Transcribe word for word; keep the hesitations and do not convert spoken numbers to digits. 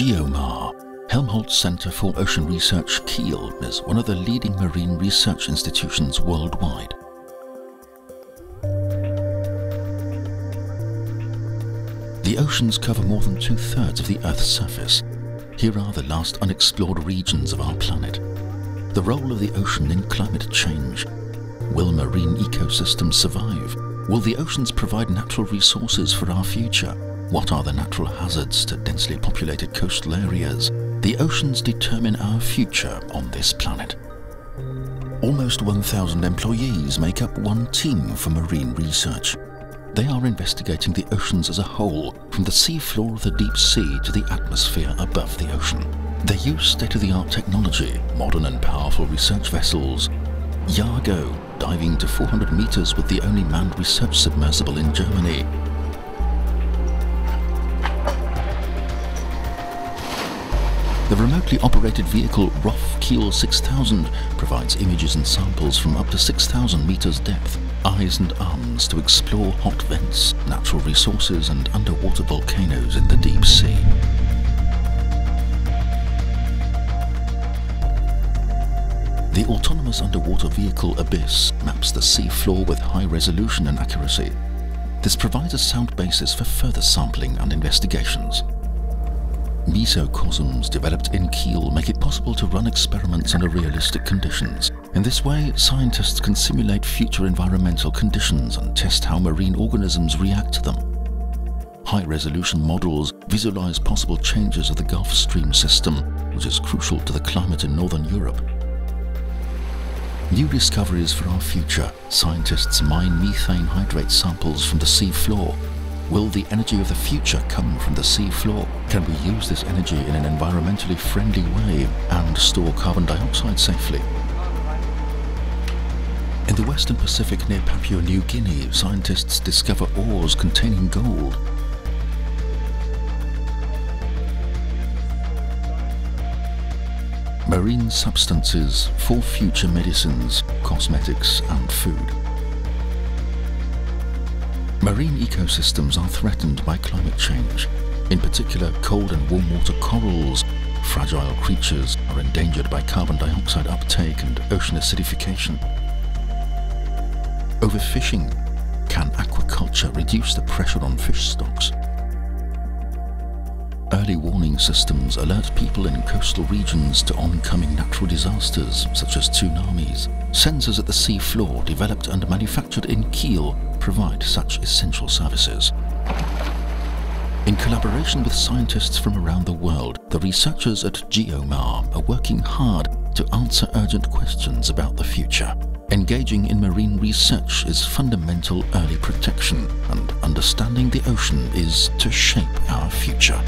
GEOMAR, Helmholtz Center for Ocean Research Kiel, is one of the leading marine research institutions worldwide. The oceans cover more than two-thirds of the Earth's surface. Here are the last unexplored regions of our planet. The role of the ocean in climate change. Will marine ecosystems survive? Will the oceans provide natural resources for our future? What are the natural hazards to densely populated coastal areas? The oceans determine our future on this planet. Almost one thousand employees make up one team for marine research. They are investigating the oceans as a whole, from the seafloor of the deep sea to the atmosphere above the ocean. They use state-of-the-art technology, modern and powerful research vessels. JAGO, diving to four hundred meters with the only manned research submersible in Germany. The remotely operated vehicle R O V Kiel six thousand provides images and samples from up to six thousand meters depth, eyes and arms to explore hot vents, natural resources and underwater volcanoes in the deep sea. The autonomous underwater vehicle Abyss maps the seafloor with high resolution and accuracy. This provides a sound basis for further sampling and investigations. Mesocosms developed in Kiel make it possible to run experiments under realistic conditions. In this way, scientists can simulate future environmental conditions and test how marine organisms react to them. High-resolution models visualize possible changes of the Gulf Stream system, which is crucial to the climate in northern Europe. New discoveries for our future. Scientists mine methane hydrate samples from the sea floor. Will the energy of the future come from the sea floor? Can we use this energy in an environmentally friendly way and store carbon dioxide safely? In the Western Pacific near Papua New Guinea, scientists discover ores containing gold. Marine substances for future medicines, cosmetics and food. Marine ecosystems are threatened by climate change. In particular, cold and warm water corals, fragile creatures, are endangered by carbon dioxide uptake and ocean acidification. Overfishing. Can aquaculture reduce the pressure on fish stocks? Early warning systems alert people in coastal regions to oncoming natural disasters, such as tsunamis. Sensors at the sea floor, developed and manufactured in Kiel, provide such essential services. In collaboration with scientists from around the world, the researchers at GEOMAR are working hard to answer urgent questions about the future. Engaging in marine research is fundamental early protection, and understanding the ocean is to shape our future.